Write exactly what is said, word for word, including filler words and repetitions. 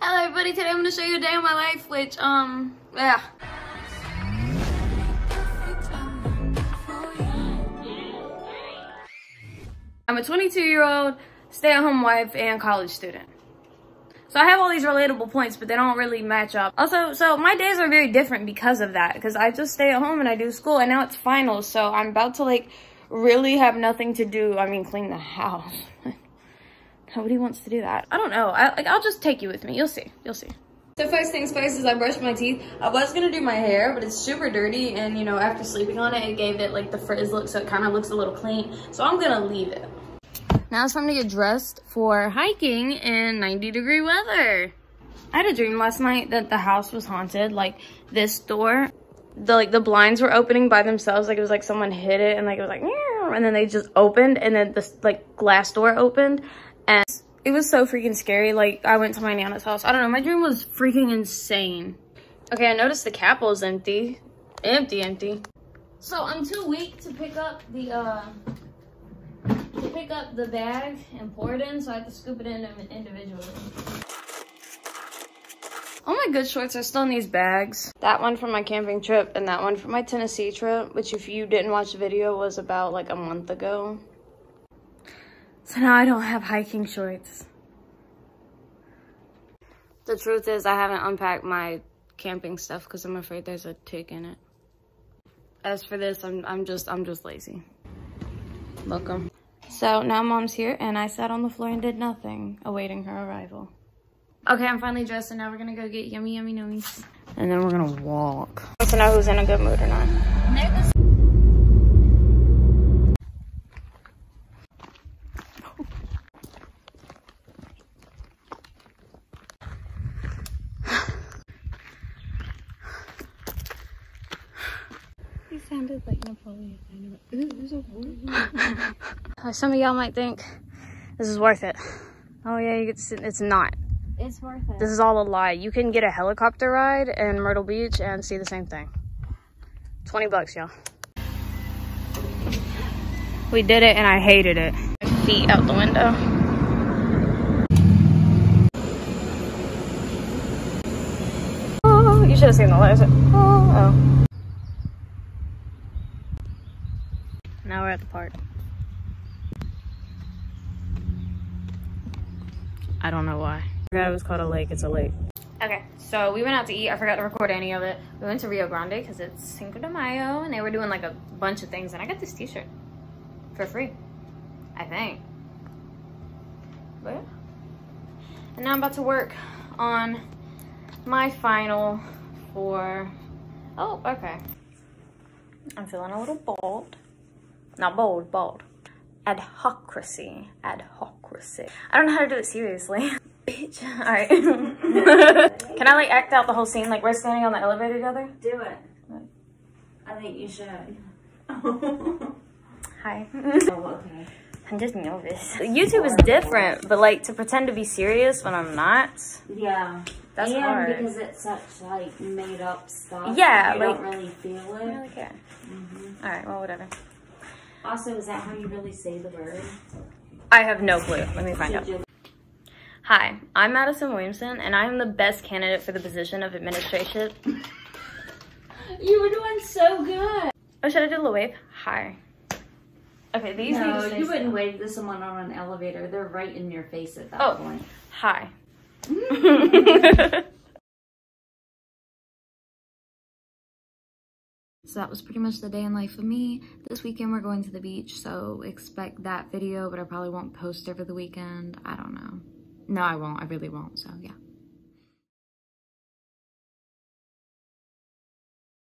Hello everybody, today I'm going to show you a day in my life, which, um, yeah. I'm a twenty-two-year-old stay-at-home wife and college student. So I have all these relatable points, but they don't really match up. Also, so my days are very different because of that, because I just stay at home and I do school, and now it's finals, so I'm about to, like, really have nothing to do. I mean, clean the house. Nobody wants to do that. I don't know. I, like, I'll just take you with me. You'll see. You'll see. So first things first is I brushed my teeth. I was going to do my hair, but it's super dirty. And, you know, after sleeping on it, it gave it, like, the frizz look. So it kind of looks a little clean. So I'm going to leave it. Now it's time to get dressed for hiking in ninety degree weather. I had a dream last night that the house was haunted. Like, this door, the, like, the blinds were opening by themselves. Like, it was like someone hid it and, like, it was like, meow, and then they just opened. And then this, like, glass door opened. And it was so freaking scary. Like, I went to my nana's house. I don't know, my dream was freaking insane. Okay, I noticed the Capel is empty. Empty, empty. So I'm too weak to pick up the, uh, to pick up the bag and pour it in, so I have to scoop it in individually. All my good shorts are still in these bags. That one from my camping trip and that one from my Tennessee trip, which if you didn't watch the video was about like a month ago. So now I don't have hiking shorts. The truth is I haven't unpacked my camping stuff because I'm afraid there's a tick in it. As for this, I'm, I'm just I'm just lazy. Welcome. So now mom's here and I sat on the floor and did nothing, awaiting her arrival. Okay, I'm finally dressed and now we're gonna go get yummy yummy nummies. And then we're gonna walk. I want to know who's in a good mood or not. Sounded like Napoleon. Some of y'all might think this is worth it. Oh yeah, you get to sit. It's not. It's worth it. This is all a lie. You can get a helicopter ride in Myrtle Beach and see the same thing. twenty bucks, y'all. We did it and I hated it. My feet out the window. Oh, you should have seen the lights. Oh. Oh. Now we're at the park. I don't know why. That was called a lake, it's a lake. Okay, so we went out to eat. I forgot to record any of it. We went to Rio Grande because it's Cinco de Mayo and they were doing like a bunch of things and I got this t-shirt for free, I think. But yeah. And now I'm about to work on my final for, oh, okay. I'm feeling a little bald. Not bold, bald. Adhocracy. Adhocracy. I don't know how to do it seriously. Bitch. Alright. Can I like act out the whole scene? Like we're standing on the elevator together? Do it. What? I think you should. Hi. Oh, okay. I'm just nervous. YouTube is different, but like to pretend to be serious when I'm not. Yeah. That's and hard. Because it's such like made up stuff. Yeah. You like, don't really feel it. I don't really care. Mm-hmm. Alright, well whatever. Also, is that how you really say the word? I have no clue. Let me find out. Hi, I'm Madison Williamson, and I am the best candidate for the position of administration. You were doing so good. Oh, should I do a little wave? Hi. Okay, these no, need to stay you wouldn't still. Wave to someone on an elevator. They're right in your face at that oh, point. Hi. So that was pretty much the day in life of me. This weekend we're going to the beach, so expect that video, but I probably won't post over the weekend. I don't know. No, I won't. I really won't, so yeah.